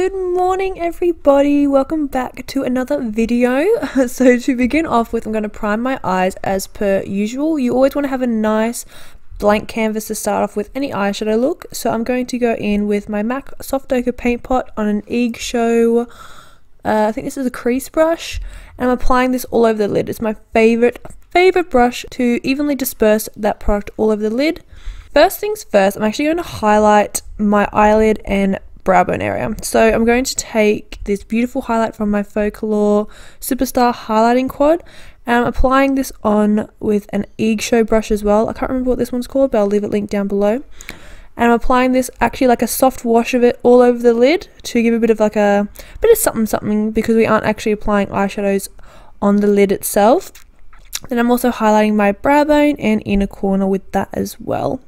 Good morning everybody, welcome back to another video. So to begin off with, I'm going to prime my eyes as per usual. You always want to have a nice blank canvas to start off with any eyeshadow look, so I'm going to go in with my MAC Soft Ochre paint pot on an EIGSHOW, I think this is a crease brush, and I'm applying this all over the lid. It's my favorite brush to evenly disperse that product all over the lid. First things first, I'm actually going to highlight my eyelid and brow bone area. So I'm going to take this beautiful highlight from my Focallure Superstar Highlighting Quad, and I'm applying this on with an EIGSHOW brush as well. I can't remember what this one's called, but I'll leave it linked down below. And I'm applying this actually like a soft wash of it all over the lid to give a bit of like a bit of something, because we aren't actually applying eyeshadows on the lid itself. Then I'm also highlighting my brow bone and inner corner with that as well.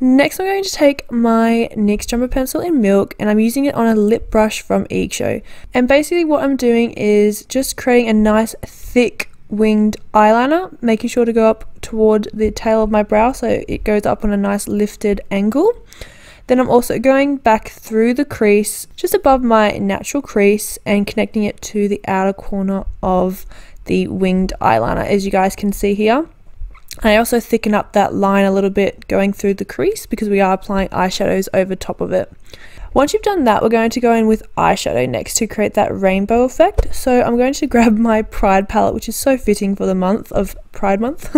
Next, I'm going to take my NYX Jumbo Pencil in Milk, and I'm using it on a lip brush from EIGSHOW. And basically what I'm doing is just creating a nice thick winged eyeliner, making sure to go up toward the tail of my brow so it goes up on a nice lifted angle. Then I'm also going back through the crease, just above my natural crease, and connecting it to the outer corner of the winged eyeliner, as you guys can see here. I also thicken up that line a little bit going through the crease, because we are applying eyeshadows over top of it. Once you've done that, we're going to go in with eyeshadow next to create that rainbow effect. So I'm going to grab my Pride palette, which is so fitting for the month of Pride Month.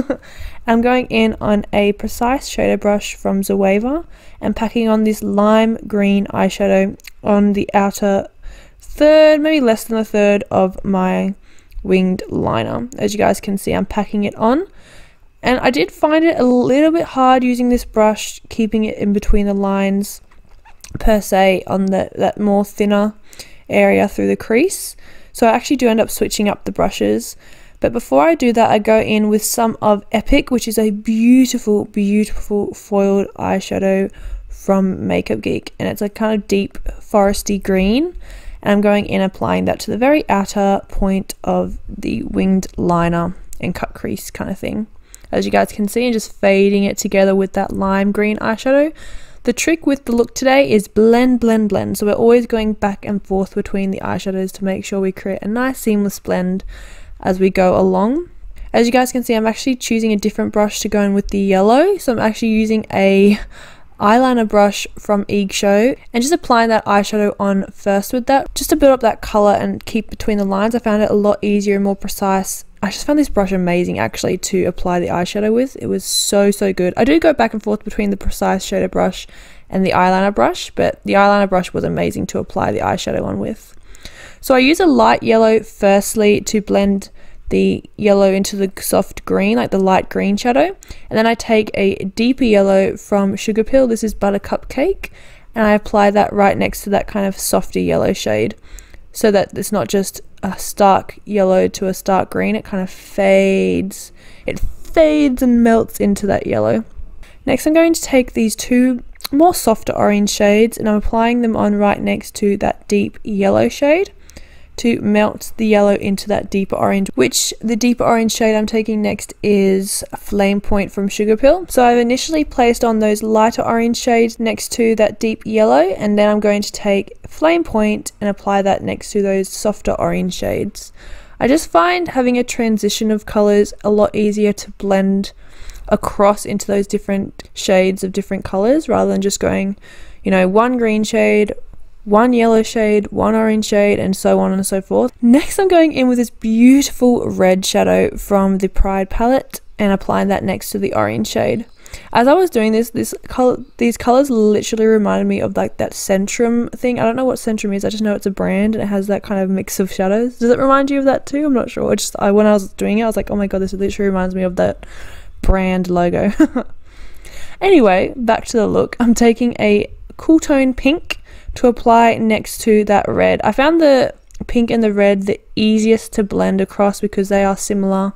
I'm going in on a precise shader brush from Zoeva and packing on this lime green eyeshadow on the outer third, maybe less than a third of my winged liner. As you guys can see, I'm packing it on. And I did find it a little bit hard using this brush, keeping it in between the lines per se on that more thinner area through the crease. So I actually do end up switching up the brushes. But before I do that, I go in with some of Epic, which is a beautiful, beautiful foiled eyeshadow from Makeup Geek. And it's a kind of deep foresty green. And I'm going in applying that to the very outer point of the winged liner and cut crease kind of thing, as you guys can see, and just fading it together with that lime green eyeshadow. The trick with the look today is blend, blend, blend. So we're always going back and forth between the eyeshadows to make sure we create a nice seamless blend as we go along. As you guys can see, I'm actually choosing a different brush to go in with the yellow. So I'm actually using a eyeliner brush from EIGSHOW and just applying that eyeshadow on first with that, just to build up that color and keep between the lines. I found it a lot easier and more precise. I just found this brush amazing actually to apply the eyeshadow with. It was so good. I do go back and forth between the precise shader brush and the eyeliner brush, but the eyeliner brush was amazing to apply the eyeshadow on with. So I use a light yellow firstly to blend the yellow into the soft green, like the light green shadow, and then I take a deeper yellow from Sugarpill, this is Buttercupcake, and I apply that right next to that kind of softer yellow shade, so that it's not just a stark yellow to a stark green, it kind of fades. It fades and melts into that yellow. Next, I'm going to take these two more softer orange shades, and I'm applying them on right next to that deep yellow shade to melt the yellow into that deeper orange, which the deeper orange shade I'm taking next is Flame Point from Sugarpill. So I've initially placed on those lighter orange shades next to that deep yellow, and then I'm going to take Flame Point and apply that next to those softer orange shades. I just find having a transition of colors a lot easier to blend across into those different shades of different colors, rather than just going, you know, one green shade, one yellow shade, one orange shade, and so on and so forth. Next, I'm going in with this beautiful red shadow from the Pride palette and applying that next to the orange shade. As I was doing these colors literally reminded me of like that Centrum thing. I don't know what Centrum is, I just know it's a brand and it has that kind of mix of shadows. Does it remind you of that too? I'm not sure. When I was doing it, I was like, oh my god, this literally reminds me of that brand logo. Anyway, back to the look. I'm taking a cool tone pink to apply next to that red. I found the pink and the red the easiest to blend across because they are similar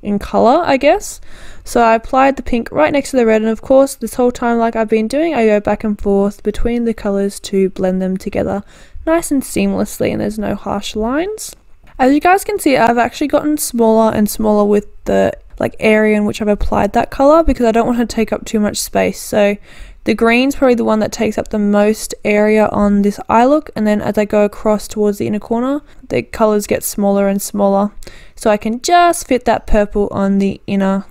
in color, I guess. So I applied the pink right next to the red, and of course this whole time, like I've been doing, I go back and forth between the colors to blend them together nice and seamlessly, and there's no harsh lines. As you guys can see, I've actually gotten smaller and smaller with the like area in which I've applied that color, because I don't want to take up too much space. So The green's probably the one that takes up the most area on this eye look, and then as I go across towards the inner corner, the colours get smaller and smaller, so I can just fit that purple on the inner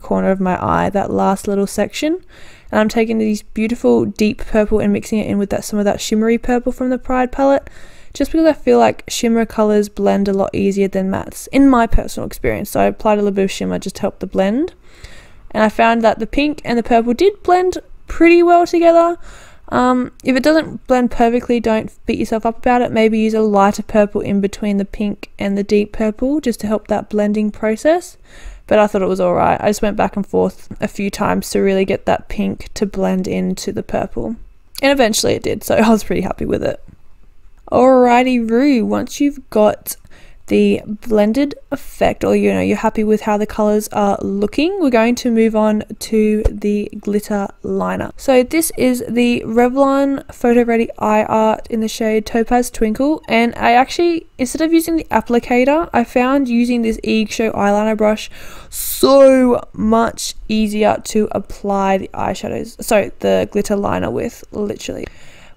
corner of my eye, that last little section. And I'm taking these beautiful deep purple and mixing it in with that, some of that shimmery purple from the Pride palette, just because I feel like shimmer colours blend a lot easier than mattes, in my personal experience. So I applied a little bit of shimmer just to help the blend, and I found that the pink and the purple did blend pretty well together. If it doesn't blend perfectly, don't beat yourself up about it. Maybe use a lighter purple in between the pink and the deep purple just to help that blending process, but I thought it was alright. I just went back and forth a few times to really get that pink to blend into the purple, and eventually it did, so I was pretty happy with it. Alrighty Roo, once you've got the blended effect, or you know you're happy with how the colors are looking, we're going to move on to the glitter liner. So this is the Revlon Photo Ready Eye Art in the shade Topaz Twinkle, and I actually, instead of using the applicator, I found using this EIGSHOW eyeliner brush so much easier to apply the eyeshadows, so the glitter liner with, literally.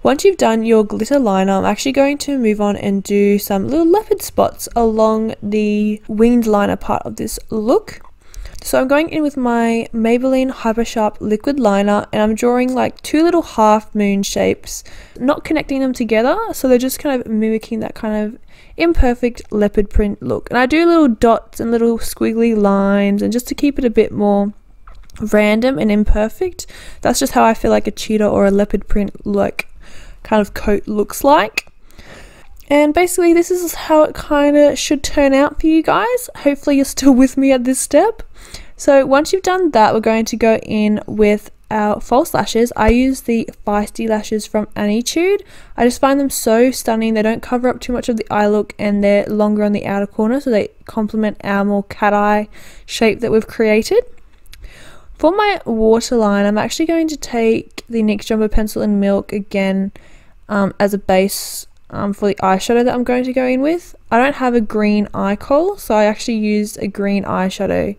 Once you've done your glitter liner, I'm actually going to move on and do some little leopard spots along the winged liner part of this look. So I'm going in with my Maybelline Hyper Sharp Liquid Liner, and I'm drawing like two little half moon shapes, not connecting them together, so they're just kind of mimicking that kind of imperfect leopard print look. And I do little dots and little squiggly lines, and just to keep it a bit more random and imperfect. That's just how I feel like a cheetah or a leopard print look kind of coat looks like. And basically this is how it kind of should turn out for you guys. Hopefully you're still with me at this step. So once you've done that, we're going to go in with our false lashes. I use the Feisty lashes from Annitude. I just find them so stunning. They don't cover up too much of the eye look, and they're longer on the outer corner, so they complement our more cat eye shape that we've created. For my waterline, I'm actually going to take the NYX Jumbo Pencil in Milk again as a base for the eyeshadow that I'm going to go in with. I don't have a green eye kohl, so I actually used a green eyeshadow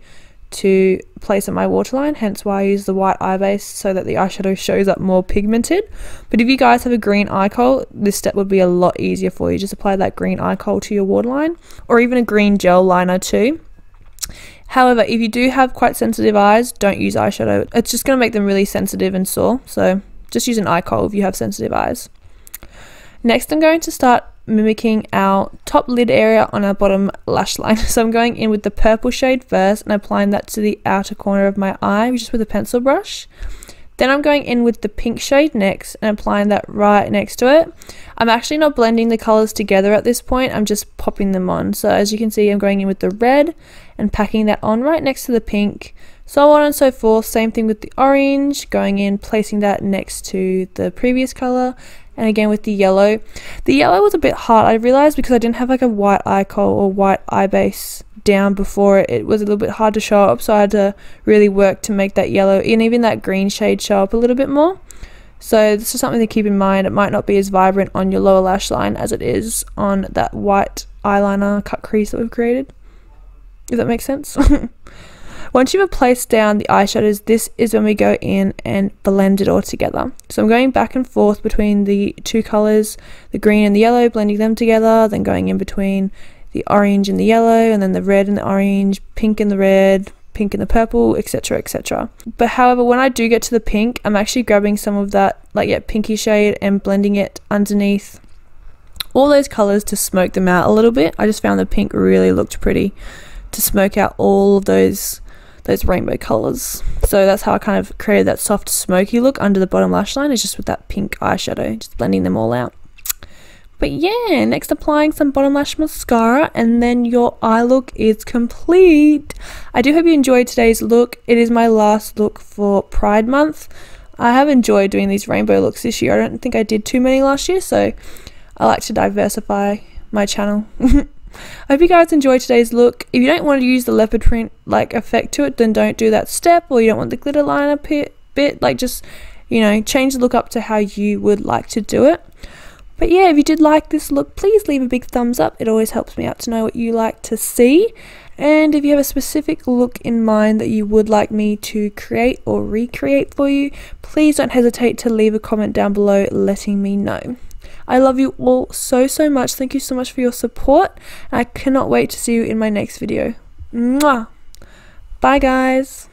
to place on my waterline, hence why I use the white eye base, so that the eyeshadow shows up more pigmented. But if you guys have a green eye kohl, this step would be a lot easier for you. Just apply that green eye kohl to your waterline, or even a green gel liner too. However, if you do have quite sensitive eyes, don't use eyeshadow. It's just going to make them really sensitive and sore, so just use an eye kohl if you have sensitive eyes. Next, I'm going to start mimicking our top lid area on our bottom lash line. So I'm going in with the purple shade first and applying that to the outer corner of my eye, just with a pencil brush. Then I'm going in with the pink shade next and applying that right next to it. I'm actually not blending the colours together at this point, I'm just popping them on. So as you can see, I'm going in with the red and packing that on right next to the pink, so on and so forth. Same thing with the orange, going in, placing that next to the previous colour, and again with the yellow. The yellow was a bit hard, I realised, because I didn't have like a white eye kohl or white eye base down before it. It was a little bit hard to show up, so I had to really work to make that yellow and even that green shade show up a little bit more. So this is something to keep in mind. It might not be as vibrant on your lower lash line as it is on that white eyeliner cut crease that we've created, if that makes sense. Once you've placed down the eyeshadows, this is when we go in and blend it all together. So I'm going back and forth between the two colours, the green and the yellow, blending them together, then going in between the orange and the yellow, and then the red and the orange, pink and the red, pink and the purple, etc, etc. But however, when I do get to the pink, I'm actually grabbing some of that pinky shade and blending it underneath all those colours to smoke them out a little bit. I just found the pink really looked pretty to smoke out all of those rainbow colours. So that's how I kind of created that soft smoky look under the bottom lash line, is just with that pink eyeshadow, just blending them all out. But yeah, next applying some bottom lash mascara, and then your eye look is complete. I do hope you enjoyed today's look. It is my last look for Pride Month. I have enjoyed doing these rainbow looks this year. I don't think I did too many last year, so I like to diversify my channel. I hope you guys enjoyed today's look. If you don't want to use the leopard print effect to it, then don't do that step, or you don't want the glitter liner bit, just, you know, change the look up to how you would like to do it. But yeah, if you did like this look, please leave a big thumbs up. It always helps me out to know what you like to see. And if you have a specific look in mind that you would like me to create or recreate for you, please don't hesitate to leave a comment down below letting me know. I love you all so, so much. Thank you so much for your support. I cannot wait to see you in my next video. Mwah! Bye, guys.